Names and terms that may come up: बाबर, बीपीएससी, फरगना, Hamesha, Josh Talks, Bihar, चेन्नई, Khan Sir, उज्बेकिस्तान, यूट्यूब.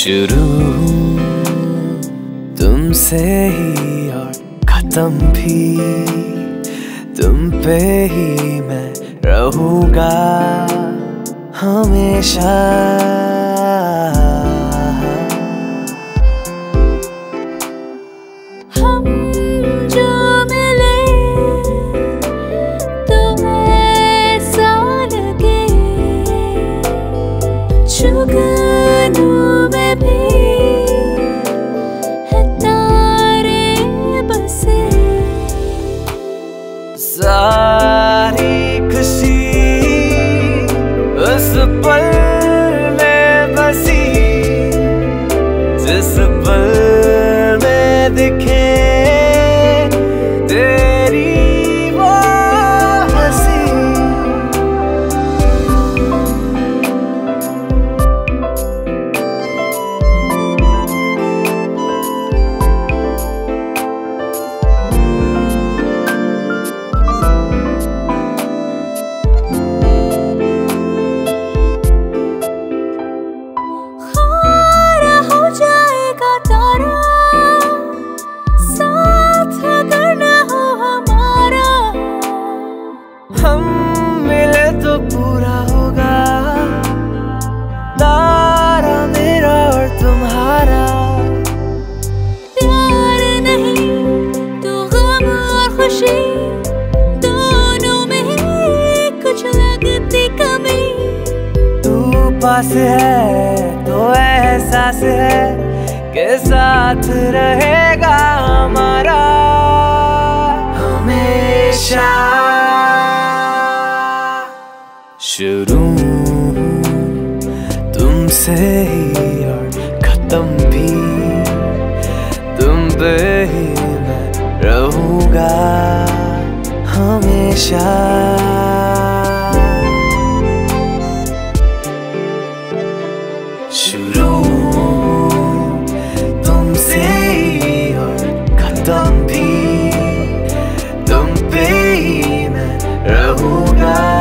शुरू तुमसे ही और खत्म भी तुम पे ही मैं रहूँगा हमेशा। सारी खुशी उस पल में बसी जिस पल में दिखे तेरी वो हंसी। हम मिले तो पूरा होगा तारा मेरा और तुम्हारा। प्यार नहीं तो गम और खुशी दोनों में कुछ लगती कमी। तू पास है तो एहसास है के साथ रहेगा हमारा हमेशा। शुरू तुमसे ही और खत्म भी तुम पे ही मैं रहूँगा हमेशा। शुरू तुमसे ही और खत्म भी तुम पे ही मैं रहूँगा।